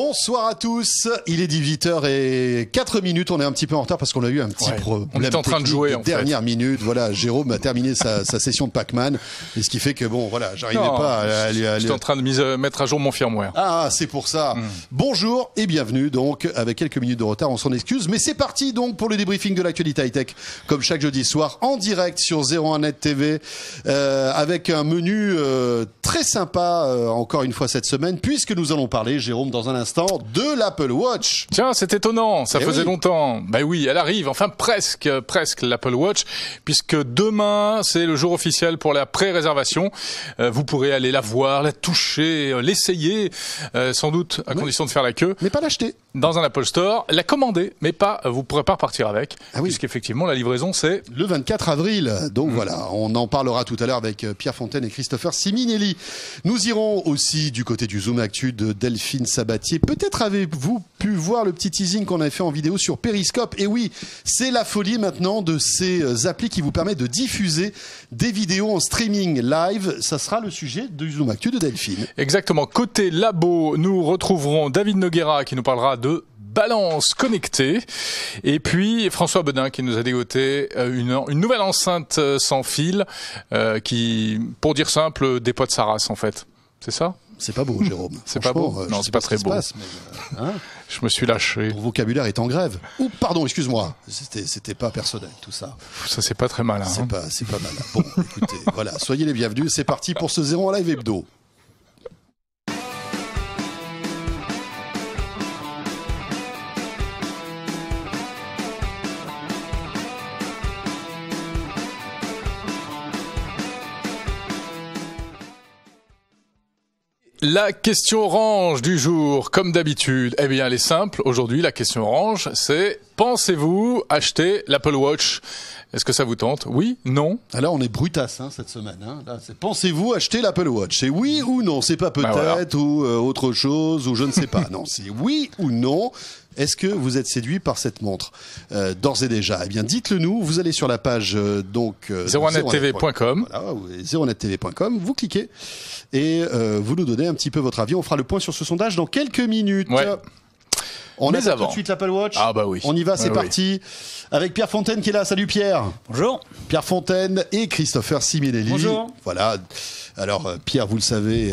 Bonsoir à tous, il est 18h04, on est un petit peu en retard parce qu'on a eu un petit problème. On est en train de jouer en dernière minute, voilà, Jérôme a terminé sa session de Pac-Man, et ce qui fait que bon, voilà, j'arrivais pas à... J'étais en train de mettre à jour mon firmware. Ah, c'est pour ça. Bonjour et bienvenue, donc, avec quelques minutes de retard, on s'en excuse, mais c'est parti donc pour le débriefing de l'actualité high-tech, comme chaque jeudi soir, en direct sur 01Net TV, avec un menu très sympa, encore une fois cette semaine, puisque nous allons parler, Jérôme, dans un instant, de l'Apple Watch. Tiens, c'est étonnant, ça faisait longtemps. Bah oui, elle arrive, enfin presque l'Apple Watch, puisque demain, c'est le jour officiel pour la pré-réservation. Vous pourrez aller la voir, la toucher, l'essayer, sans doute à condition de faire la queue. Mais pas l'acheter. Dans un Apple Store, la commander, mais pas, vous ne pourrez pas repartir avec, puisqu'effectivement, la livraison, c'est... Le 24 avril. Donc voilà, on en parlera tout à l'heure avec Pierre Fontaine et Christopher Siminelli. Nous irons aussi du côté du Zoom Actu de Delphine Sabatier. Peut-être avez-vous pu voir le petit teasing qu'on avait fait en vidéo sur Periscope. Et oui, c'est la folie maintenant de ces applis qui vous permettent de diffuser des vidéos en streaming live. Ça sera le sujet du Zoom Actu de Delphine. Exactement. Côté labo, nous retrouverons David Noguera qui nous parlera de balance connectée. Et puis François Bedin qui nous a dégoté une nouvelle enceinte sans fil qui, pour dire simple, dépote sa race en fait. C'est ça ? C'est pas beau, Jérôme. C'est pas beau. Non, c'est pas très beau. Je me suis lâché. Mon vocabulaire est en grève. Ou pardon, excuse-moi. C'était pas personnel, tout ça. Ça, c'est pas très malin. C'est pas malin. Bon, écoutez, voilà. Soyez les bienvenus. C'est parti pour ce 01Live Hebdo. La question orange du jour, comme d'habitude, eh bien elle est simple. Aujourd'hui, la question orange, c'est « Pensez-vous acheter l'Apple Watch ?» Est-ce que ça vous tente? Oui? Non? Alors on est brutasse hein, cette semaine. Hein. Pensez-vous acheter l'Apple Watch? C'est oui ou non? C'est pas peut-être ou autre chose ou je ne sais pas. Non, c'est oui ou non. Est-ce que vous êtes séduit par cette montre d'ores et déjà? Eh bien, dites-le nous. Vous allez sur la page 01nettv.com. Voilà, 01nettv.com. Vous cliquez et vous nous donnez un petit peu votre avis. On fera le point sur ce sondage dans quelques minutes. Ouais. On est tout de suite l'Apple Watch. Ah bah oui. On y va, c'est parti. Avec Pierre Fontaine qui est là. Salut Pierre. Bonjour. Pierre Fontaine et Christopher Siminelli. Bonjour. Voilà. Alors Pierre, vous le savez,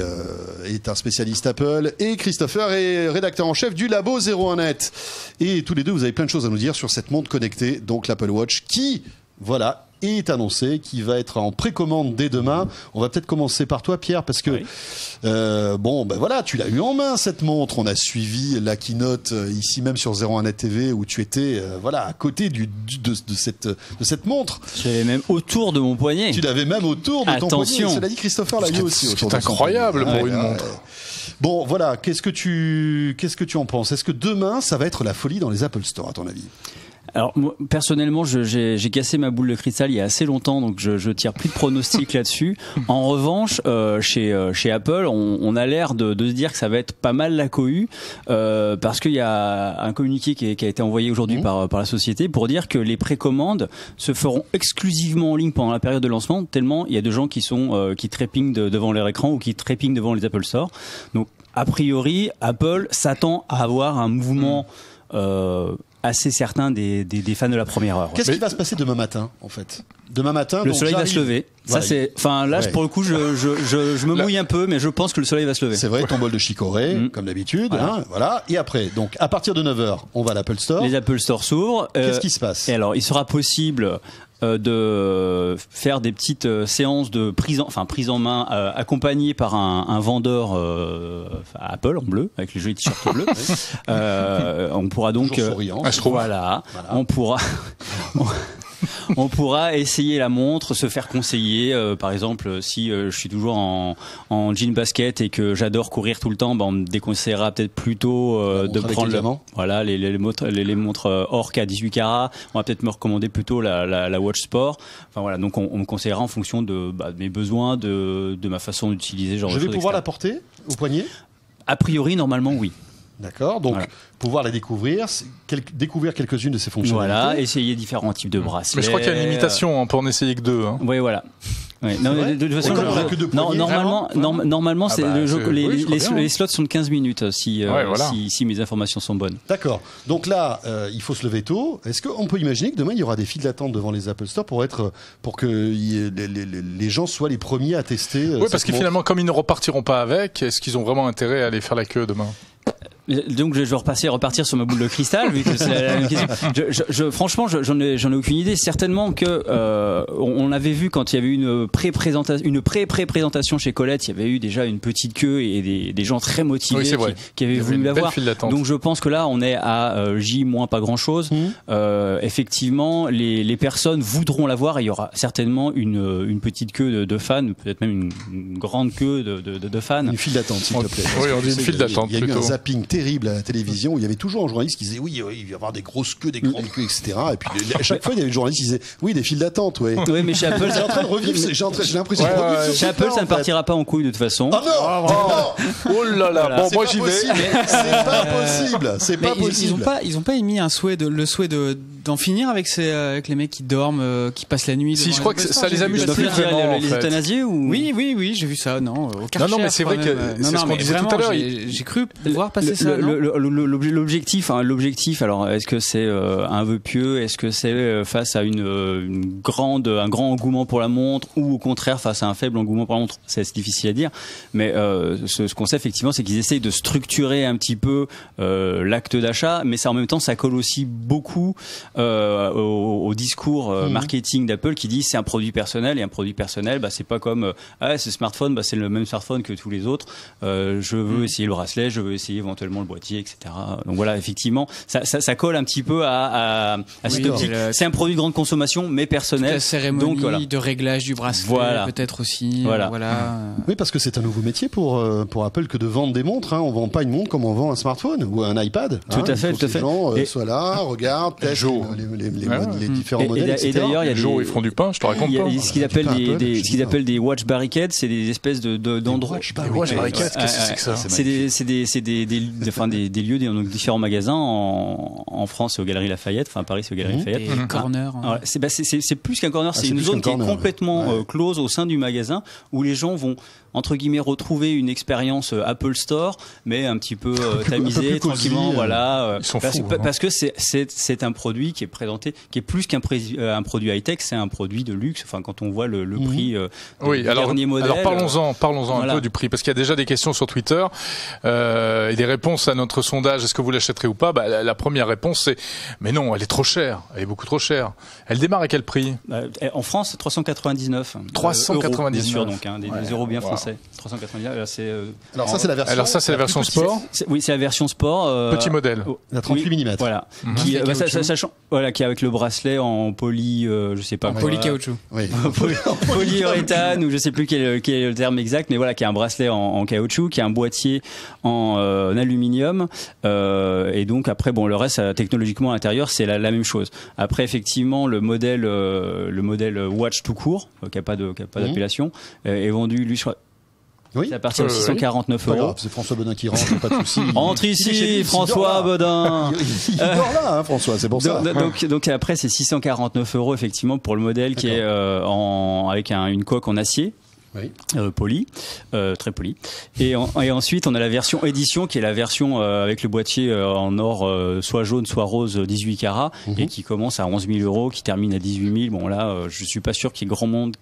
est un spécialiste Apple et Christopher est rédacteur en chef du labo 01Net. Et tous les deux, vous avez plein de choses à nous dire sur cette montre connectée, donc l'Apple Watch qui, voilà, est annoncé, qui va être en précommande dès demain. On va peut-être commencer par toi, Pierre, parce que bon, ben voilà, tu l'as eu en main cette montre. On a suivi la keynote ici même sur 01Net TV où tu étais, voilà, à côté de cette montre. Je l'avais même autour de mon poignet. Tu l'avais même autour de ton poignet. Cela dit, Christopher l'a eu aussi. C'est incroyable pour une montre. Bon, voilà. Qu'est-ce que tu en penses? Est-ce que demain, ça va être la folie dans les Apple Store, à ton avis? Alors moi, personnellement, j'ai cassé ma boule de cristal il y a assez longtemps, donc je tire plus de pronostics là-dessus. En revanche, chez Apple, on a l'air de se dire que ça va être pas mal la cohue, parce qu'il y a un communiqué qui a été envoyé aujourd'hui par la société pour dire que les précommandes se feront exclusivement en ligne pendant la période de lancement, tellement il y a de gens qui trépignent devant leur écran ou qui trépignent devant les Apple Store. Donc a priori, Apple s'attend à avoir un mouvement assez certain des fans de la première heure. Qu'est-ce qui va se passer demain matin, en fait? Demain matin, le soleil va se lever. Ça c'est, enfin là pour le coup, je me mouille un peu, mais je pense que le soleil va se lever. C'est vrai, ton bol de chicorée, comme d'habitude. Voilà. Hein, voilà. Et après, donc à partir de 9h, on va à l'Apple Store. Les Apple Store s'ouvrent. Qu'est-ce qui se passe? Et alors, il sera possible de faire des petites séances de prise en main accompagnées par un vendeur Apple en bleu avec les jolis t-shirts bleus. On pourra donc on pourra essayer la montre, se faire conseiller. Par exemple, si je suis toujours en jean basket et que j'adore courir tout le temps, ben on me déconseillera peut-être plutôt de prendre les montres Orca 18 carats. On va peut-être me recommander plutôt la Watch Sport. Enfin voilà, donc on me conseillera en fonction de mes besoins, de ma façon d'utiliser. Je vais pouvoir la porter au poignet? A priori, normalement, oui. D'accord, donc pouvoir la découvrir, découvrir quelques-unes de ses fonctionnalités. Voilà, essayer différents types de bracelets. Mais je crois qu'il y a une limitation, on peut en essayer que deux. Hein. Oui, voilà. Ouais. Non, de toute façon, normalement, les slots sont de 15 minutes si mes informations sont bonnes. D'accord. Donc là, il faut se lever tôt. Est-ce qu'on peut imaginer que demain, il y aura des files d'attente devant les Apple Store pour que les gens soient les premiers à tester? Oui, parce que finalement, comme ils ne repartiront pas avec, est-ce qu'ils ont vraiment intérêt à aller faire la queue demain ? Donc je vais repartir sur ma boule de cristal vu que c'est la même question. Franchement, j'en ai aucune idée. Certainement que on avait vu quand il y avait une pré-présentation chez Colette, il y avait eu déjà une petite queue et des gens très motivés qui avaient voulu la voir. Donc je pense que là on est à J moins pas grand chose. Effectivement, les personnes voudront la voir et il y aura certainement une petite queue de fans, peut-être même une grande queue de fans. Une file d'attente, s'il te plaît. Oui, on dit une file d'attente plutôt. Zapping terrible à la télévision où il y avait toujours un journaliste qui disait oui, il va y avoir des grosses queues, des grandes queues, etc. Et puis à chaque fois il y avait des journalistes qui disaient oui, des files d'attente. Ouais. Oui, mais chez Apple, j'ai l'impression que chez Apple ça ne partira pas en couille de toute façon. Ah non, oh là là, bon moi j'y vais. C'est pas possible. Ils ont pas émis un souhait d'en finir avec les mecs qui dorment, qui passent la nuit. Si je crois que ça les amuse plus vraiment. Les euthanasiés ou... Oui, j'ai vu ça. Non, mais c'est vrai que c'est ce qu'on disait tout à l'heure. J'ai cru voir passer ça. L'objectif. Alors, est-ce que c'est un vœu pieux? Est-ce que c'est face à un grand engouement pour la montre, ou au contraire face à un faible engouement pour la montre? C'est difficile à dire. Mais ce qu'on sait effectivement, c'est qu'ils essayent de structurer un petit peu l'acte d'achat, mais ça en même temps, ça colle aussi beaucoup au discours marketing d'Apple qui dit c'est un produit personnel, et un produit personnel, bah c'est pas comme ce smartphone, bah c'est le même smartphone que tous les autres. Je veux essayer le bracelet, je veux essayer éventuellement le boîtier, etc. Donc voilà, effectivement, ça colle un petit peu à cette optique. C'est un produit de grande consommation, mais personnel. La cérémonie de réglage du bracelet, peut-être aussi. Voilà. Oui, parce que c'est un nouveau métier pour Apple que de vendre des montres. Hein. On ne vend pas une montre comme on vend un smartphone ou un iPad. Tout à fait. Les gens soient là, regardent, testent les différents modèles, etc. Et d'ailleurs, il y a ils font du pain, je te raconte pas. Il y a ce qu'ils appellent des watch barricades, c'est des espèces d'endroits. Des watch barricades, qu'est-ce que c'est que ça? C'est des lieux, donc différents magasins en France, aux Galeries Lafayette, enfin à Paris, c'est aux Galeries Lafayette. Un corner. C'est plus qu'un corner, c'est une zone qui est complètement close au sein du magasin où les gens vont, entre guillemets, retrouver une expérience Apple Store, mais un petit peu tamisée, tranquillement. Parce que c'est un produit qui est présenté, qui est plus qu'un produit high-tech, c'est un produit de luxe. Enfin, quand on voit le prix du dernier modèle. Alors parlons-en un peu du prix, parce qu'il y a déjà des questions sur Twitter et des réponses à notre sondage, est-ce que vous l'achèterez ou pas? La première réponse c'est mais non, elle est trop chère, elle est beaucoup trop chère. Elle démarre à quel prix? En France, 399. 399 euros, bien sûr, donc des euros bien français. 399, c'est alors ça c'est la version. Alors ça c'est la version sport. Oui, c'est la version sport. Petit modèle. La 38 mm. Voilà. Qui qui est avec le bracelet en poly, je sais pas. Polycaoutchouc. Oui. Polyuréthane ou je sais plus quel est le terme exact, mais voilà, qui est un bracelet en caoutchouc, qui est un boîtier en aluminium. Et donc après bon, le reste technologiquement à l'intérieur c'est la même chose. Après effectivement le modèle Watch tout court qui n'a pas d'appellation est vendu lui à partir de 649 euros. C'est François Bedin qui rentre, pas de soucis. Rentre ici, François Bedin. Il dort là, hein, François, c'est pour ça. Donc après, c'est 649 euros, effectivement, pour le modèle qui est avec une coque en acier. Oui. Poli, très poli. Et ensuite, on a la version édition, qui est la version avec le boîtier en or, soit jaune, soit rose, 18 carats, et qui commence à 11 000 euros, qui termine à 18 000. Bon, là, je suis pas sûr qu'il y ait grand monde.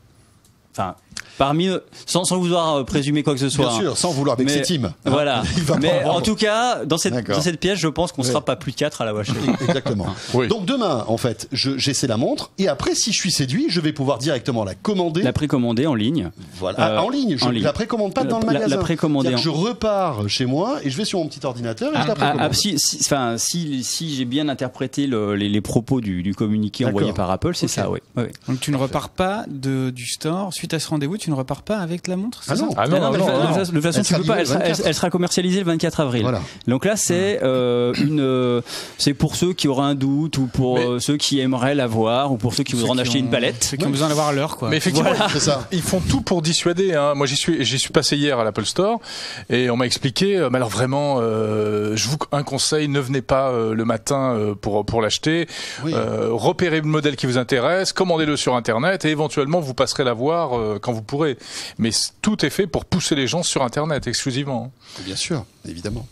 Enfin, parmi eux, sans vouloir présumer quoi que ce soit. Bien sûr, sans vouloir vexer Tim. Voilà. Mais en tout cas, dans cette pièce, je pense qu'on sera pas plus de 4 à la Watch. Exactement. Oui. Donc demain, en fait, j'essaie la montre et après, si je suis séduit, je vais pouvoir directement la commander. La précommander en ligne. Voilà. En ligne. Je ne la précommande pas dans le magasin. Je repars chez moi et je vais sur mon petit ordinateur et je la précommande. Si j'ai bien interprété les propos du communiqué envoyé par Apple, c'est ça, oui. Donc tu ne repars pas du store. Suite à ce rendez-vous, tu ne repars pas avec la montre? Ah non, de toute façon, tu peux pas. Elle sera commercialisée le 24 avril. Voilà. Donc là, c'est pour ceux qui auraient un doute ou pour ceux qui aimeraient l'avoir ou pour ceux qui voudront en acheter une palette. Ceux qui ont besoin d'avoir l'heure, quoi. Mais effectivement, ils font tout pour dissuader. Hein. Moi, j'y suis passé hier à l'Apple Store et on m'a expliqué. Mais alors vraiment, je vous un conseil, ne venez pas le matin pour l'acheter. Repérez le modèle qui vous intéresse, commandez-le sur Internet et éventuellement vous passerez la voir voir quand vous pourrez. Mais tout est fait pour pousser les gens sur Internet exclusivement. Bien sûr, évidemment.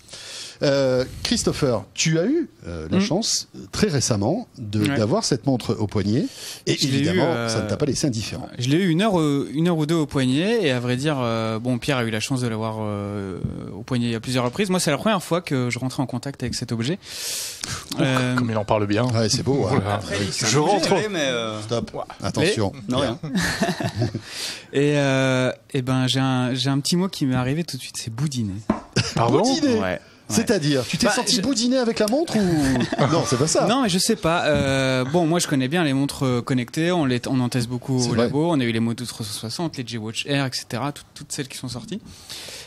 Christopher, tu as eu la chance très récemment d'avoir cette montre au poignet et évidemment ça ne t'a pas laissé indifférent. Je l'ai eu une heure ou deux au poignet et à vrai dire, bon, Pierre a eu la chance de l'avoir au poignet à plusieurs reprises. Moi c'est la première fois que je rentrais en contact avec cet objet. Comme il en parle bien. Ouais, c'est beau. Voilà. Après, je rentre. Stop. Ouais. Attention. Mais... Non, rien. Et ben, j'ai un petit mot qui m'est arrivé tout de suite, c'est boudiner. Pardon? Boudiner. Ouais. Ouais. C'est-à-dire, tu t'es sorti boudiner avec la montre ou... Non, c'est pas ça. Non, mais je sais pas. Bon, moi, je connais bien les montres connectées. On en teste beaucoup au labo. On a eu les Moto 360, les G-Watch Air, etc. Toutes celles qui sont sorties.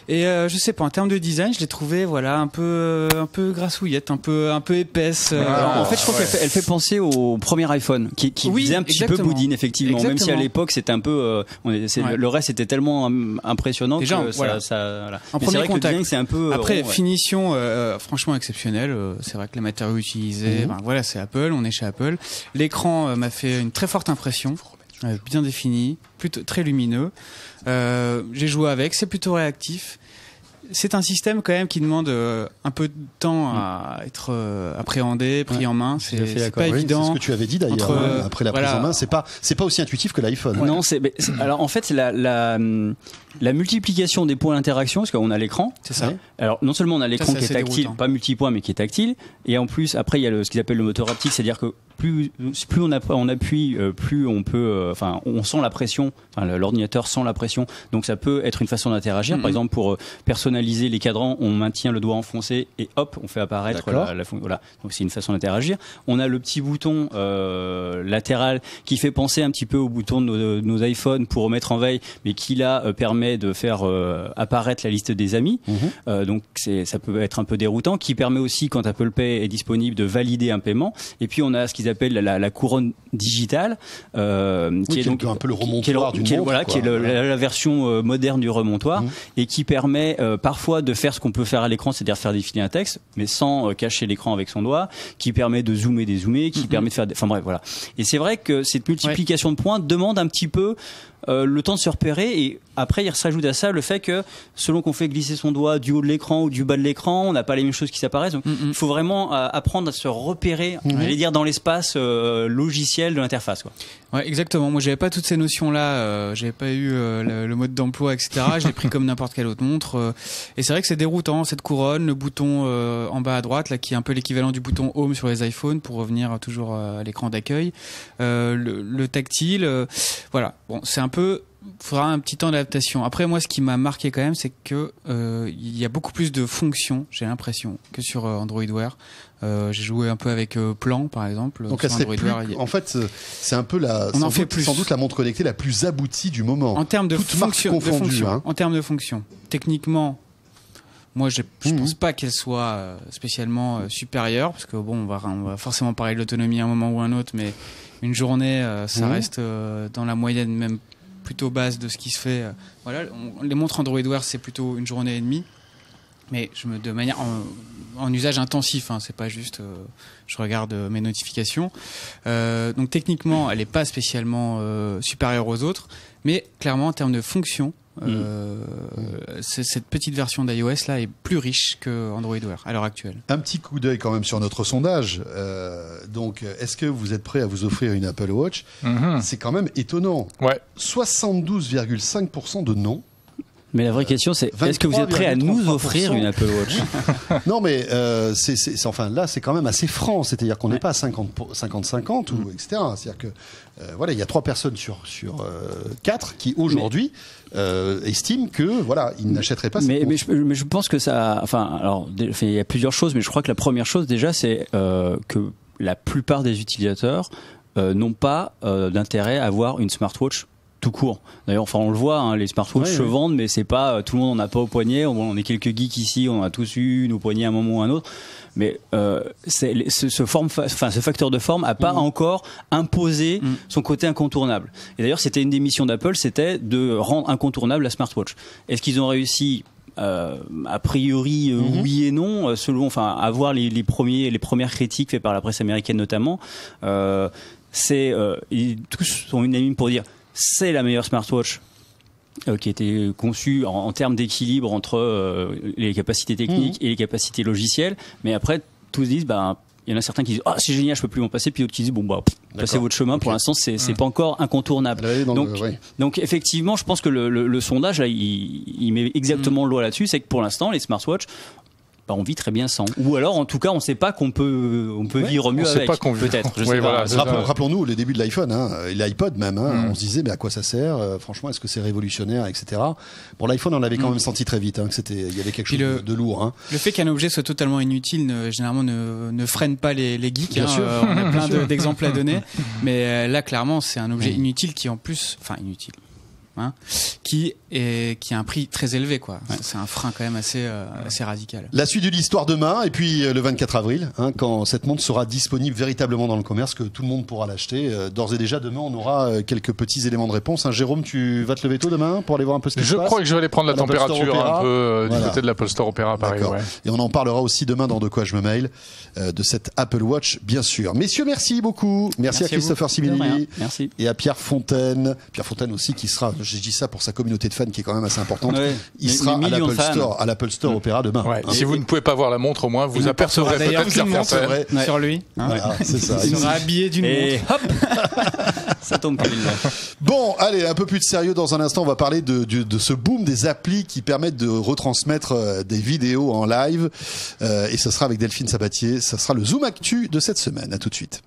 Et je sais pas, en termes de design, je l'ai trouvée voilà, un peu grassouillette, un peu épaisse. En fait, je trouve qu'elle fait penser au premier iPhone, qui faisait un petit peu boudine, effectivement. Exactement. Même si à l'époque, c'était un peu... Le reste était tellement impressionnant déjà, que voilà. Mais c'est vrai que le design, c'est un peu... Après, finition... franchement exceptionnel, c'est vrai que les matériaux utilisés, ben, voilà, c'est Apple, on est chez Apple. L'écran m'a fait une très forte impression, bien défini, plutôt très lumineux. J'ai joué avec, c'est plutôt réactif. C'est un système quand même qui demande un peu de temps à être appréhendé, pris en main. C'est pas évident. C'est ce que tu avais dit d'ailleurs après la prise en main. C'est pas aussi intuitif que l'iPhone. Ouais. Non, alors en fait c'est la multiplication des points d'interaction parce qu'on a l'écran. C'est ça. Alors non seulement on a l'écran qui est tactile, déroutant. Pas multipoint mais qui est tactile, et en plus après il y a ce qu'ils appellent le moteur haptique, c'est-à-dire que plus on appuie, plus on peut, enfin on sent la pression. L'ordinateur sent la pression, donc ça peut être une façon d'interagir. Par exemple pour personnaliser les cadrans, on maintient le doigt enfoncé et hop, on fait apparaître la fonction. Voilà. Donc c'est une façon d'interagir. On a le petit bouton latéral qui fait penser un petit peu au bouton de nos iPhones pour remettre en veille, mais qui là permet de faire apparaître la liste des amis. Donc ça peut être un peu déroutant. Qui permet aussi, quand Apple Pay est disponible, de valider un paiement. Et puis on a ce qu'ils appellent la couronne digitale, qui est donc un peu le remontoir du montre. Voilà, qui est la version moderne du remontoir et qui permet parfois de faire ce qu'on peut faire à l'écran, c'est-à-dire faire défiler un texte, mais sans cacher l'écran avec son doigt, qui permet de zoomer, dézoomer, qui permet de faire... Enfin bref, voilà. Et c'est vrai que cette multiplication de points demande un petit peu le temps de se repérer, et après il s'ajoute à ça le fait que selon qu'on fait glisser son doigt du haut de l'écran ou du bas de l'écran, on n'a pas les mêmes choses qui s'apparaissent, donc il faut vraiment apprendre à se repérer, j'allais dire dans l'espace logiciel de l'interface, quoi. Ouais, exactement, moi j'avais pas toutes ces notions là, j'avais pas eu le mode d'emploi, etc. Je l'ai pris comme n'importe quelle autre montre, et c'est vrai que c'est déroutant cette couronne, le bouton en bas à droite là, qui est un peu l'équivalent du bouton home sur les iPhones pour revenir toujours à l'écran d'accueil, le tactile, voilà, bon c'est un peu, faudra un petit temps d'adaptation. Après moi ce qui m'a marqué quand même c'est que il y a beaucoup plus de fonctions, j'ai l'impression, que sur Android Wear. J'ai joué un peu avec Plan par exemple. Donc en fait c'est un peu sans doute la montre connectée la plus aboutie du moment. En termes de fonctions, hein. En termes de fonctions, techniquement moi je ne pense pas qu'elle soit spécialement supérieure, parce que bon on va forcément parler de l'autonomie à un moment ou à un autre, mais une journée ça reste dans la moyenne même plutôt basse de ce qui se fait. Voilà, les montres Android Wear, c'est plutôt une journée et demie, mais de manière en usage intensif, hein, c'est pas juste je regarde mes notifications. Donc techniquement, elle n'est pas spécialement supérieure aux autres, mais clairement en termes de fonction, cette petite version d'iOS là est plus riche que Android Wear à l'heure actuelle. Un petit coup d'œil quand même sur notre sondage. Donc, est-ce que vous êtes prêt à vous offrir une Apple Watch? C'est quand même étonnant. Ouais. 72,5% de non. Mais la vraie question c'est, est-ce que vous êtes prêt à nous offrir une Apple Watch? Non mais enfin là c'est quand même assez franc, c'est-à-dire qu'on n'est pas à 50-50 ou etc. C'est-à-dire que voilà, il y a 3 personnes sur 4 qui aujourd'hui estiment que voilà, ils n'achèteraient pas. Mais je pense que ça, enfin alors il y a plusieurs choses, mais je crois que la première chose déjà c'est que la plupart des utilisateurs n'ont pas d'intérêt à avoir une smartwatch tout court. D'ailleurs, enfin, on le voit, hein, les smartphones se vendent, mais c'est pas tout le monde en a pas au poignet. On est quelques geeks ici, on a tous eu une au poignet à un moment ou à un autre. Mais ce facteur de forme n'a pas encore imposé son côté incontournable. Et d'ailleurs, c'était une des missions d'Apple, c'était de rendre incontournable la smartwatch. Est-ce qu'ils ont réussi? A priori oui et non, selon, enfin, à voir les premières critiques faites par la presse américaine notamment. Ils tous sont unanimes pour dire c'est la meilleure smartwatch qui était conçue en termes d'équilibre entre les capacités techniques et les capacités logicielles. Mais après, tous disent, bah, il y en a certains qui disent ah, c'est génial, je peux plus m'en passer, puis d'autres qui disent bon bah passez votre chemin. Pour l'instant, c'est pas encore incontournable. Donc effectivement, je pense que le sondage là, il met exactement le doigt là-dessus, c'est que pour l'instant, les smartwatches, bah, on vit très bien sans. Ou alors, en tout cas, on ne sait pas qu'on peut, vivre mieux avec. Peut-être. Oui, voilà. Rappelons-nous le début de l'iPhone, hein, et l'iPod même. Hein, on se disait, mais à quoi ça sert? Franchement, est-ce que c'est révolutionnaire, etc. Bon, l'iPhone, on l'avait quand même senti très vite. Hein, que c'était, il y avait quelque chose de lourd. Hein. Le fait qu'un objet soit totalement inutile, généralement, ne freine pas les geeks. Bien sûr. On a plein d'exemples à donner. Mais là, clairement, c'est un objet inutile qui, en plus, enfin, inutile. Hein, qui a un prix très élevé, quoi. C'est un frein quand même assez, assez radical. La suite de l'histoire demain, et puis le 24 avril, hein, quand cette montre sera disponible véritablement dans le commerce, que tout le monde pourra l'acheter. D'ores et déjà, demain, on aura quelques petits éléments de réponse. Hein, Jérôme, tu vas te lever tôt demain pour aller voir un peu ce qui se passe? Je crois que je vais aller prendre la température un peu du côté de l'Apple Store Opéra, pareil. Ouais. Et on en parlera aussi demain dans De Quoi Je Me Mêle, de cette Apple Watch, bien sûr. Messieurs, merci beaucoup. Merci à Christopher Siminelli et à Pierre Fontaine. Pierre Fontaine aussi qui sera... J'ai dit ça pour sa communauté de fans qui est quand même assez importante. Ouais. Il sera à l'Apple Store Opéra demain. Ouais. Hein. Si vous ne pouvez pas voir la montre, au moins, vous apercevrez peut-être Pierre Fontaine. Sur lui. Hein. Voilà, c'est ça. Il sera habillé d'une montre. Hop. Ça tombe pas. Bon, allez, un peu plus de sérieux dans un instant. On va parler de ce boom des applis qui permettent de retransmettre des vidéos en live. Et ce sera avec Delphine Sabatier. Ça sera le Zoom Actu de cette semaine. À tout de suite.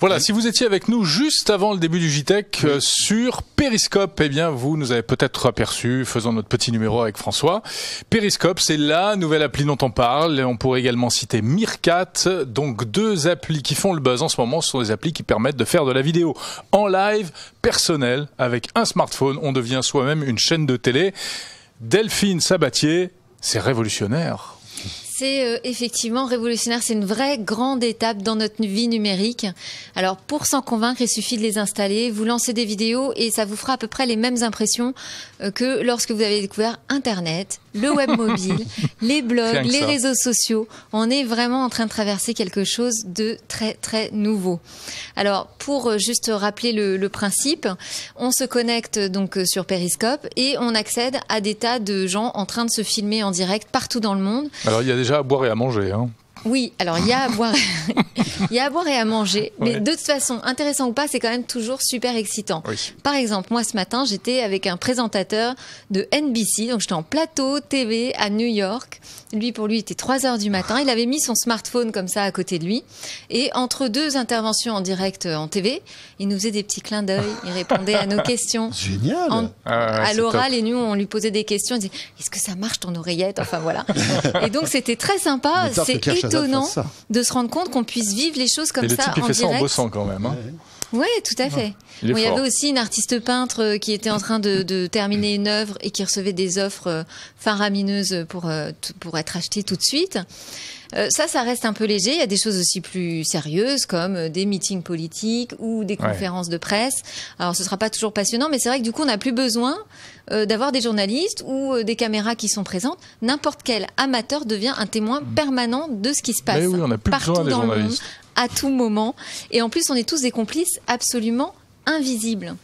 Voilà, si vous étiez avec nous juste avant le début du JTech sur Periscope, eh bien vous nous avez peut-être aperçu faisant notre petit numéro avec François. Periscope, c'est la nouvelle appli dont on parle. Et on pourrait également citer Meerkat. Donc deux applis qui font le buzz en ce moment. Ce sont des applis qui permettent de faire de la vidéo en live, personnelle, avec un smartphone. On devient soi-même une chaîne de télé. Delphine Sabatier, c'est révolutionnaire. C'est effectivement révolutionnaire, c'est une vraie grande étape dans notre vie numérique. Alors pour s'en convaincre, il suffit de les installer, vous lancez des vidéos et ça vous fera à peu près les mêmes impressions que lorsque vous avez découvert Internet, le web mobile, les blogs, les réseaux sociaux. On est vraiment en train de traverser quelque chose de très très nouveau. Alors pour juste rappeler le principe, on se connecte donc sur Periscope et on accède à des tas de gens en train de se filmer en direct partout dans le monde. Alors il y a déjà à boire et à manger, hein. Oui, alors il y a à boire, il y a à boire et à manger, mais de toute façon, intéressant ou pas, c'est quand même toujours super excitant. Oui. Par exemple, moi ce matin, j'étais avec un présentateur de NBC, donc j'étais en plateau TV à New York. Lui, pour lui, il était 3h du matin, il avait mis son smartphone comme ça à côté de lui, et entre deux interventions en direct en TV, il nous faisait des petits clins d'œil, il répondait à nos questions. Génial. À l'oral, et nous, on lui posait des questions, on disait, est-ce que ça marche ton oreillette? Enfin voilà. Et donc c'était très sympa, c'est étonnant de se rendre compte qu'on puisse vivre les choses comme ça en direct. Et le type, il fait ça en bossant quand même. Hein. Oui, tout à fait. Bon, il y avait aussi une artiste peintre qui était en train de terminer une œuvre et qui recevait des offres faramineuses pour être achetée tout de suite. Ça reste un peu léger. Il y a des choses aussi plus sérieuses comme des meetings politiques ou des conférences de presse. Alors, ce ne sera pas toujours passionnant, mais c'est vrai que du coup, on n'a plus besoin d'avoir des journalistes ou des caméras qui sont présentes. N'importe quel amateur devient un témoin permanent de ce qui se passe. Mais oui, on n'a plus besoin des journalistes. À tout moment. Et en plus, on est tous des complices absolument invisibles.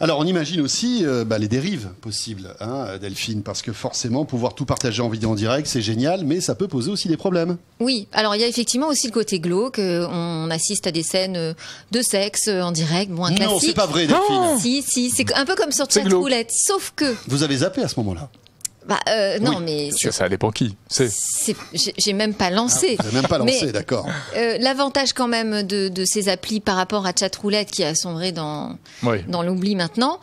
Alors, on imagine aussi les dérives possibles, hein, Delphine, parce que forcément, pouvoir tout partager en vidéo en direct, c'est génial, mais ça peut poser aussi des problèmes. Oui, alors il y a effectivement aussi le côté glauque. On assiste à des scènes de sexe en direct, bon, un classique. Non, c'est pas vrai, Delphine. Oh si, c'est un peu comme sur Chatroulette, sauf que... Vous avez zappé à ce moment-là. Bah, non, mais ça dépend qui. J'ai même pas lancé. J'ai même pas lancé, d'accord. L'avantage quand même de ces applis par rapport à Chatroulette qui a sombré dans l'oubli maintenant,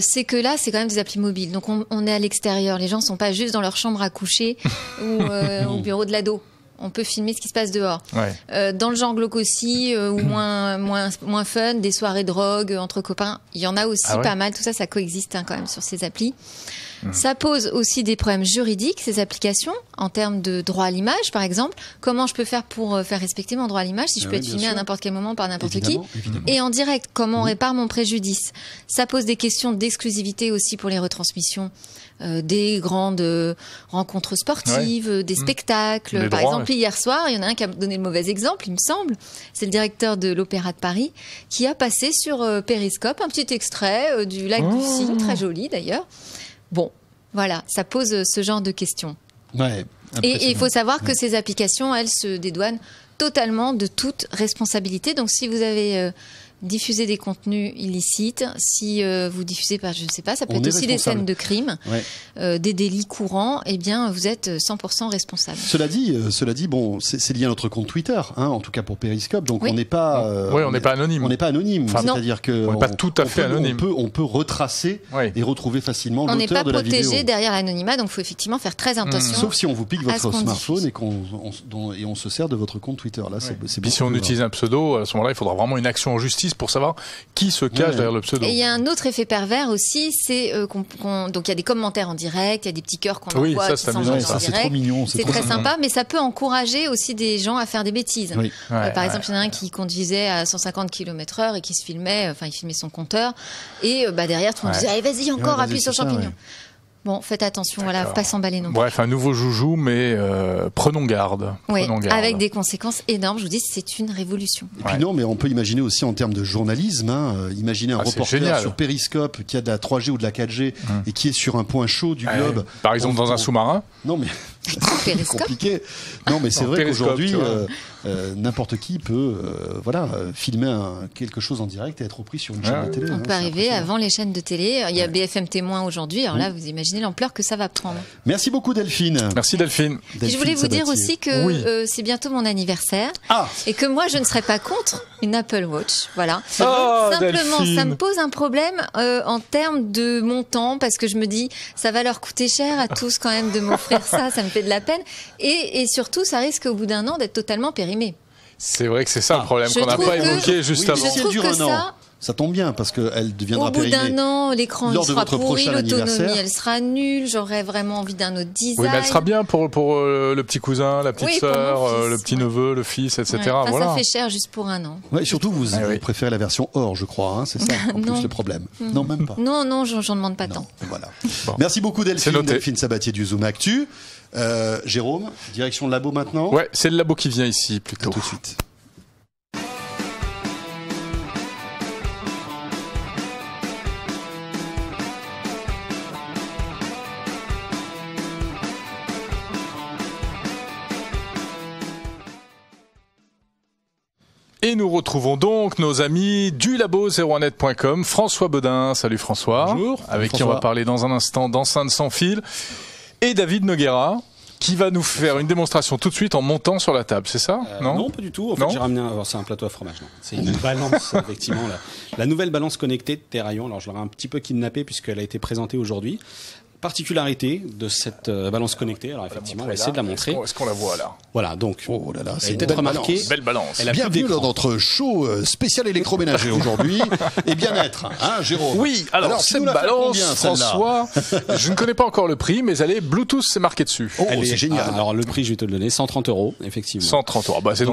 c'est que là, c'est quand même des applis mobiles. Donc on est à l'extérieur. Les gens sont pas juste dans leur chambre à coucher ou au bureau de l'ado. on peut filmer ce qui se passe dehors. Ouais. Dans le genre glauque aussi, ou moins fun, des soirées drogue entre copains, il y en a aussi pas mal. Tout ça, ça coexiste quand même sur ces applis. Ça pose aussi des problèmes juridiques, ces applications, en termes de droit à l'image, par exemple. Comment je peux faire pour faire respecter mon droit à l'image si je peux être filmé à n'importe quel moment par n'importe qui et en direct? Comment on répare mon préjudice? Ça pose des questions d'exclusivité aussi pour les retransmissions des grandes rencontres sportives, des spectacles. Par exemple, hier soir, il y en a un qui a donné le mauvais exemple, il me semble. C'est le directeur de l'Opéra de Paris qui a passé sur Periscope un petit extrait du lac du Cygne, très joli d'ailleurs. Bon, voilà, ça pose ce genre de questions. Ouais, et il faut savoir que ces applications, elles se dédouanent totalement de toute responsabilité. Donc si vous avez diffusé des contenus illicites, si vous diffusez, par, je ne sais pas, ça peut être aussi des scènes de crime, des délits courants, eh bien vous êtes 100% responsable. Cela dit, bon, c'est lié à notre compte Twitter, hein, en tout cas pour Periscope, donc on n'est pas, on n'est pas anonyme. On n'est pas anonyme, c'est-à-dire que on n'est pas tout à fait anonyme. On peut retracer et retrouver facilement l'auteur de la vidéo. On n'est pas protégé derrière l'anonymat, donc il faut effectivement faire très attention. Sauf si on vous pique votre smartphone et on se sert de votre compte Twitter. Là, c'est bien. Si on utilise un pseudo, à ce moment-là, il faudra vraiment une action en justice pour savoir qui se cache derrière le pseudo. Et il y a un autre effet pervers aussi, c'est donc il y a des commentaires en direct, il y a des petits cœurs qu'on envoie, ça c'est trop mignon, c'est très sympa, mais ça peut encourager aussi des gens à faire des bêtises. Oui. Par exemple, il y en a un qui conduisait à 150 km/h et qui se filmait, enfin il filmait son compteur, et derrière tout le monde disait vas-y encore, appuie sur le champignon. Bon, faites attention, voilà, faut pas s'emballer non plus. Bref, un nouveau joujou, mais prenons garde. Oui, prenons garde. Avec des conséquences énormes. Je vous dis, c'est une révolution. Et puis non, mais on peut imaginer aussi en termes de journalisme. Hein, imaginez un reporter sur Periscope qui a de la 3G ou de la 4G et qui est sur un point chaud du globe. Par exemple, dans un sous-marin. Non, mais... c'est compliqué. Non, mais c'est vrai qu'aujourd'hui, n'importe qui peut filmer quelque chose en direct et être repris sur une chaîne de télé. On peut arriver avant les chaînes de télé. Il y a BFM Témoin aujourd'hui. Alors là, vous imaginez l'ampleur que ça va prendre. Merci beaucoup, Delphine. Merci, Delphine. Je voulais vous dire aussi que c'est bientôt mon anniversaire et que moi, je ne serais pas contre une Apple Watch. Voilà. Simplement, Delphine, ça me pose un problème en termes de montant, parce que je me dis, ça va leur coûter cher à tous quand même de m'offrir ça. Ça me de la peine, et surtout ça risque au bout d'un an d'être totalement périmé. C'est vrai que c'est ça le problème qu'on n'a pas évoqué juste avant. Je trouve que ça tombe bien, parce qu'elle deviendra périmée. Au bout d'un an, l'écran sera pourri, l'autonomie elle sera nulle, j'aurais vraiment envie d'un autre design. Oui, mais elle sera bien pour le petit cousin, la petite sœur, le petit neveu, le fils, etc. Ouais. Enfin, voilà. Ça fait cher juste pour un an. Ouais, surtout, vous préférez la version or, je crois, hein, c'est ça en plus le problème. Non, même pas. Non, non, j'en demande pas tant. Voilà. Bon. Merci beaucoup Delphine Sabatier du Zoom Actu. Jérôme, direction le labo maintenant. Ouais, c'est le labo qui vient ici plutôt. À tout de suite. Et nous retrouvons donc nos amis du labo 01Net.com, François Bedin. Salut François. Bonjour. Avec qui on va parler dans un instant d'enceinte sans fil. Et David Noguera, qui va nous faire une démonstration tout de suite en montant sur la table, c'est ça? Non, pas du tout. En fait, j'ai ramené c'est un plateau à fromage. C'est une balance, effectivement. La nouvelle balance connectée de Terraillon. Alors, je l'aurais un petit peu kidnappée puisqu'elle a été présentée aujourd'hui. Particularité de cette balance connectée, alors effectivement, on va essayer de la montrer. Est-ce qu'on la voit là? Voilà, donc, oh là là, c'est peut-être remarqué. Belle balance. Bienvenue dans notre show spécial électroménager aujourd'hui et bien-être, hein, Jérôme? Oui, alors cette balance, François, je ne connais pas encore le prix, mais elle est Bluetooth, c'est marqué dessus. Oh, c'est génial. Alors le prix, je vais te le donner, 130 €, effectivement. 130 €, bah, c'est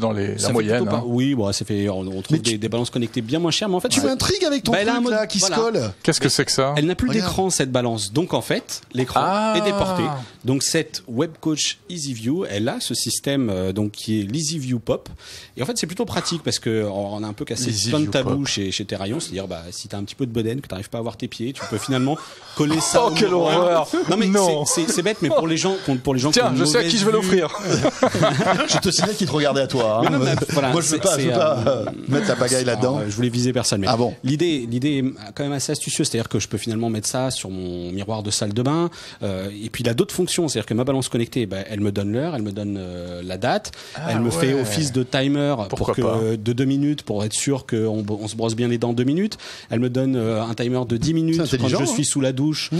dans la moyenne. Oui, on trouve des balances connectées bien moins chères, mais en fait. Tu m'intrigues avec ton truc là qui se colle. Qu'est-ce que c'est que ça? Elle n'a plus d'écran, cette balance, donc en fait, l'écran est déporté. Donc cette Web Coach Easy View, elle a ce système donc qui est l'Easy View Pop. Et en fait, c'est plutôt pratique parce que on a un peu cassé plein de tabous chez Terraillon, c'est-à-dire si t'as un petit peu de bedaine, que t'arrives pas à avoir tes pieds, tu peux finalement coller ça. Oh quelle horreur! Non mais c'est bête, mais pour les gens. Tiens, je sais à qui je vais l'offrir. Je te signale qu'il te regardait à toi. Hein. Voilà, moi, je veux pas mettre la pagaille là-dedans. Je voulais viser personne. Mais l'idée est quand même assez astucieuse, c'est-à-dire que je peux finalement mettre ça sur mon miroir de salle de bain. Et puis il a d'autres fonctions, c'est-à-dire que ma balance connectée, bah, elle me donne l'heure, elle me donne la date, elle me fait office de timer de 2 minutes pour être sûr qu'on se brosse bien les dents 2 minutes. Elle me donne un timer de 10 minutes quand je suis sous la douche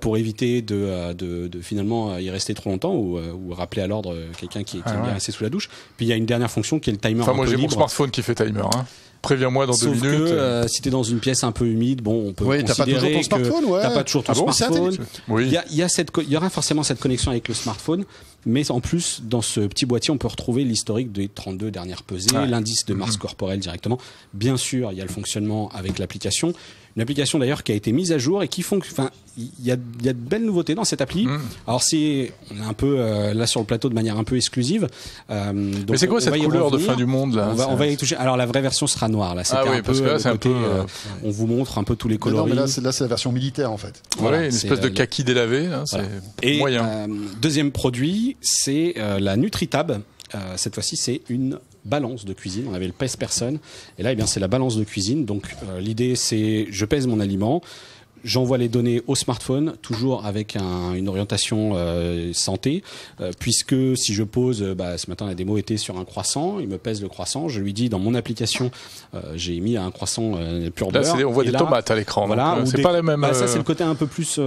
pour éviter de finalement y rester trop longtemps ou rappeler à l'ordre quelqu'un qui aime bien rester sous la douche. Puis il y a une dernière fonction qui est le timer. Enfin, moi j'ai mon smartphone qui fait timer, hein. Préviens-moi dans 2 minutes. Que, si t'es dans une pièce un peu humide, bon, on peut considérer que t'as pas toujours ton smartphone. Il y aura forcément cette connexion avec le smartphone, mais en plus, dans ce petit boîtier, on peut retrouver l'historique des 32 dernières pesées, l'indice de masse corporelle directement. Bien sûr, il y a le fonctionnement avec l'application. Une application d'ailleurs qui a été mise à jour et qui font... Enfin, il y a de belles nouveautés dans cette appli. Alors c'est... On est un peu là sur le plateau de manière un peu exclusive. Donc, mais c'est quoi cette couleur de fin du monde là? On va y toucher. Alors la vraie version sera noire. Là, on vous montre un peu tous les coloris. Non, mais là, c'est la version militaire en fait. Voilà, une espèce de kaki délavé. Hein, voilà. Et moyen. Deuxième produit, c'est la Nutri-Tab. Cette fois-ci, c'est une... balance de cuisine, on avait le pèse personne et là eh bien c'est la balance de cuisine. Donc l'idée c'est je pèse mon aliment, j'envoie les données au smartphone, toujours avec une orientation santé, puisque si je pose, ce matin la démo était sur un croissant, il me pèse le croissant, je lui dis dans mon application, j'ai mis un croissant pur beurre. Là, on voit des tomates à l'écran, voilà, c'est pas les mêmes... ça c'est le côté un peu plus...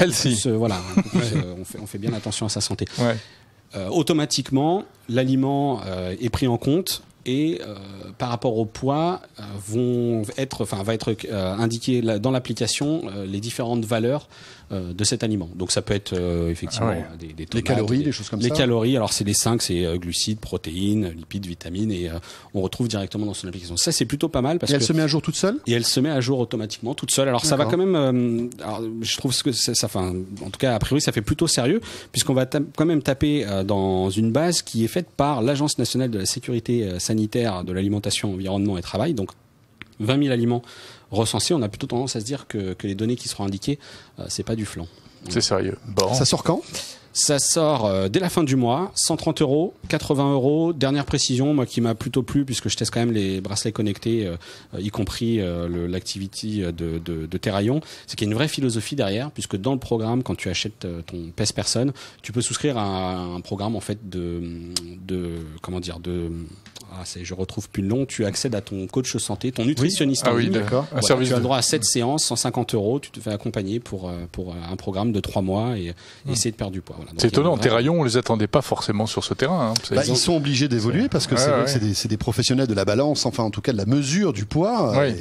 healthy. On fait bien attention à sa santé. Ouais. Automatiquement, l'aliment est pris en compte et par rapport au poids, va être indiqué dans l'application les différentes valeurs de cet aliment. Donc ça peut être effectivement des tomates, les calories, des choses comme ça. Les calories, alors c'est les 5, c'est glucides, protéines, lipides, vitamines et on retrouve directement dans son application. Ça c'est plutôt pas mal parce que elle se met à jour toute seule. Et elle se met à jour automatiquement toute seule. Alors ça va quand même. Alors, je trouve que en tout cas a priori ça fait plutôt sérieux puisqu'on va quand même taper dans une base qui est faite par l'Agence nationale de la sécurité sanitaire de l'alimentation, environnement et travail. Donc 20 000 aliments recensés, on a plutôt tendance à se dire que les données qui seront indiquées, c'est pas du flan. C'est sérieux. Bon. Ça sort quand ? Ça sort dès la fin du mois, 130 €, 80 €. Dernière précision, moi qui m'a plutôt plu, puisque je teste quand même les bracelets connectés, y compris l'activity de Terraillon, c'est qu'il y a une vraie philosophie derrière, puisque dans le programme, quand tu achètes ton pèse personne, tu peux souscrire à un programme en fait je retrouve plus le nom, tu accèdes à ton coach santé, ton nutritionniste en ligne. D'accord. Voilà, tu as le droit à 7 séances, 150 €, tu te fais accompagner pour un programme de 3 mois et essayer de perdre du poids. Voilà. C'est étonnant, Terraillon, on les attendait pas forcément sur ce terrain. Hein. Ils sont obligés d'évoluer parce que c'est des professionnels de la balance, enfin en tout cas de la mesure du poids. Oui.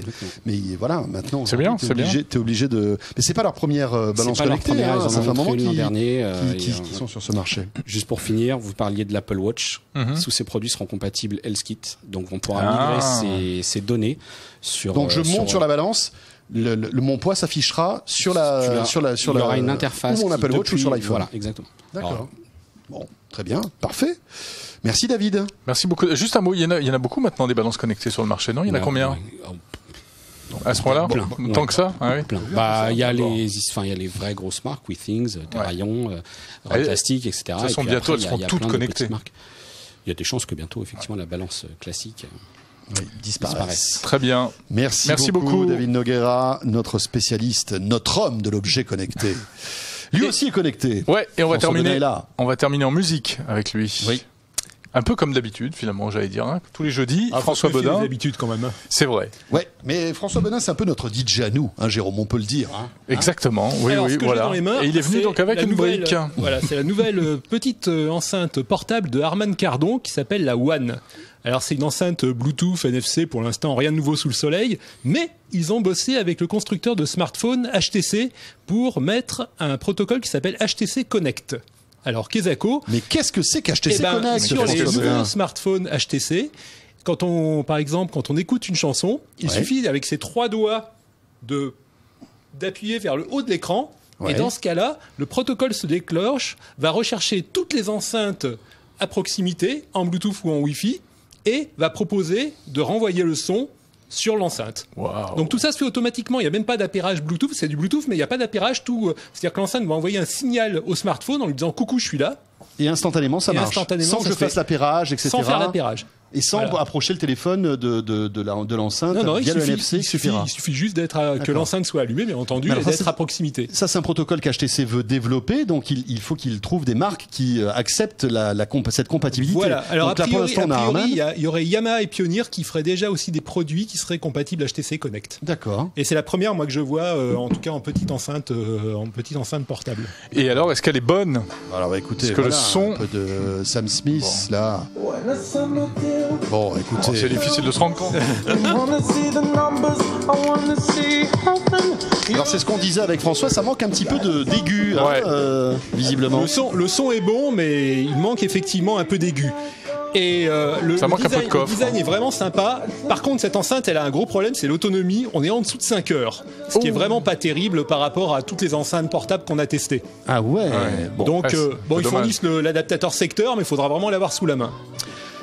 Mais voilà, maintenant, c'est bien, c'est bien. T'es obligé de... Mais c'est pas leur première balance connectée, ça fait un moment qui sont sur ce marché. Juste pour finir, vous parliez de l'Apple Watch. Tous ces produits seront compatibles Kit, donc on pourra migrer ces données sur... Donc je monte sur la balance, mon poids s'affichera sur il y aura une interface ou mon Apple Watch ou sur l'iPhone. Voilà, exactement. D'accord. Bon, très bien, parfait. Merci David. Merci beaucoup. Juste un mot, il y en a beaucoup maintenant des balances connectées sur le marché, non? Il y en a combien à ce point-là? Tant que ça. Il y a les vraies grosses marques, Withings, Terraillon, Rotastic, etc. Elles sont bientôt, elles seront toutes connectées. Il y a des chances que bientôt, effectivement, la balance classique disparaisse. Très bien. Merci beaucoup, David Noguera, notre spécialiste, notre homme de l'objet connecté. Lui aussi est connecté. Ouais, et on va terminer en musique avec lui. Oui. Un peu comme d'habitude, finalement, j'allais dire. Hein. Tous les jeudis, François Bedin. D'habitude, quand même. C'est vrai. Ouais, mais François Bedin, c'est un peu notre DJ à nous, hein, Jérôme, on peut le dire. Hein. Exactement. Dans les mains, et il est venu donc avec une brique. Voilà, c'est la nouvelle petite enceinte portable de Harman Kardon qui s'appelle la One. Alors c'est une enceinte Bluetooth, NFC, pour l'instant rien de nouveau sous le soleil, mais ils ont bossé avec le constructeur de smartphone HTC pour mettre un protocole qui s'appelle HTC Connect. Alors, Kesako. Mais qu'est-ce que c'est qu'HTC Connect? Sur les nouveaux smartphones HTC, par exemple, quand on écoute une chanson, il suffit avec ses 3 doigts d'appuyer vers le haut de l'écran. Ouais. Et dans ce cas-là, le protocole se déclenche, va rechercher toutes les enceintes à proximité, en Bluetooth ou en Wi-Fi, et va proposer de renvoyer le son sur l'enceinte. Wow. Donc tout ça se fait automatiquement, il n'y a même pas d'appairage Bluetooth, c'est du Bluetooth, mais il n'y a pas d'appairage tout. C'est-à-dire que l'enceinte va envoyer un signal au smartphone en lui disant coucou, je suis là. Et instantanément ça marche. Sans que je fasse l'appairage, etc. Sans faire l'appairage. Et sans approcher le téléphone de l'enceinte via le NFC, etc. Il suffit juste que l'enceinte soit allumée, bien entendu, et d'être à proximité. Ça, c'est un protocole qu'HTC veut développer, donc il faut qu'il trouve des marques qui acceptent cette compatibilité. Voilà. Alors, donc, a priori, il y aurait Yamaha et Pioneer qui feraient déjà aussi des produits qui seraient compatibles HTC Connect. D'accord. Et c'est la première, moi, que je vois, en tout cas, en petite enceinte portable. Et alors, est-ce qu'elle est bonne? Alors, écoutez, voilà, le son... un peu de Sam Smith, bon. Là... Bon, écoutez, c'est difficile de se rendre compte. Alors c'est ce qu'on disait avec François, ça manque un petit peu d'aigu, ouais, visiblement. Le son est bon, mais il manque effectivement un peu d'aigu. Et le design est vraiment sympa. Par contre, cette enceinte, elle a un gros problème, c'est l'autonomie. On est en dessous de 5 heures, ce qui est vraiment pas terrible par rapport à toutes les enceintes portables qu'on a testées. Ah ouais. Bon. Donc, bon, ils fournissent l'adaptateur secteur, mais il faudra vraiment l'avoir sous la main.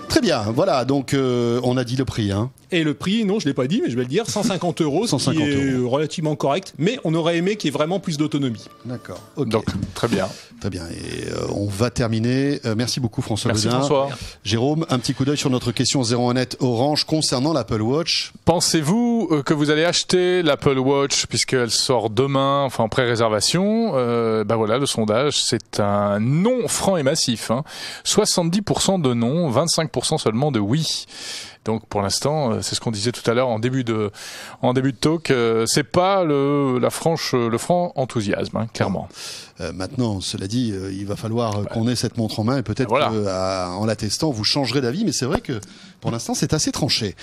Très bien, voilà, donc on a dit le prix. Hein. Et le prix, non, je ne l'ai pas dit, mais je vais le dire, 150 €, ce qui est relativement correct, mais on aurait aimé qu'il y ait vraiment plus d'autonomie. D'accord, okay. Donc très bien. Très bien, et on va terminer. Merci beaucoup François Bedin. Merci François. Jérôme, un petit coup d'œil sur notre question 01Net Orange concernant l'Apple Watch. Pensez-vous que vous allez acheter l'Apple Watch, puisqu'elle sort demain, enfin en pré-réservation? Ben voilà, le sondage, c'est un non franc et massif. Hein. 70% de non, 25% seulement de oui. Donc pour l'instant, c'est ce qu'on disait tout à l'heure en début de talk, c'est pas le franc enthousiasme, hein, clairement. Maintenant, cela dit, il va falloir qu'on ait cette montre en main et peut-être qu'en la testant, vous changerez d'avis, mais c'est vrai que pour l'instant, c'est assez tranché.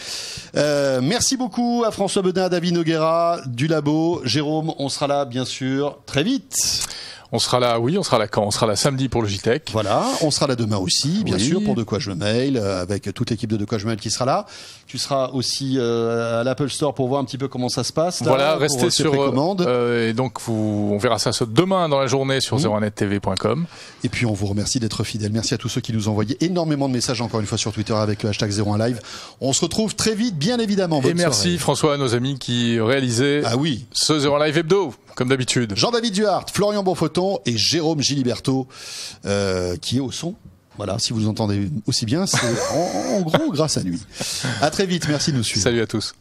Merci beaucoup à François Bedin, à David Noguera, du Labo. Jérôme, on sera là, bien sûr, très vite. On sera là, oui, on sera là quand? On sera là samedi pour le JTech. Voilà, on sera là demain aussi, bien sûr, pour De Quoi Je Mêle, avec toute l'équipe de De Quoi Je Mêle qui sera là. Tu seras aussi à l'Apple Store pour voir un petit peu comment ça se passe. Voilà, restez sur précommande. Et donc, on verra ça demain dans la journée sur 01nettv.com. Et puis, on vous remercie d'être fidèles. Merci à tous ceux qui nous ont envoyé énormément de messages, encore une fois, sur Twitter avec le hashtag 01Live. On se retrouve très vite, bien évidemment. Et merci François, à nos amis qui réalisaient ce 01Live Hebdo, comme d'habitude. Jean-David Duhart, Florian Bonfoton, et Jérôme Giliberto qui est au son. Voilà, si vous entendez aussi bien, c'est en gros grâce à lui. À très vite, merci de nous suivre. Salut à tous.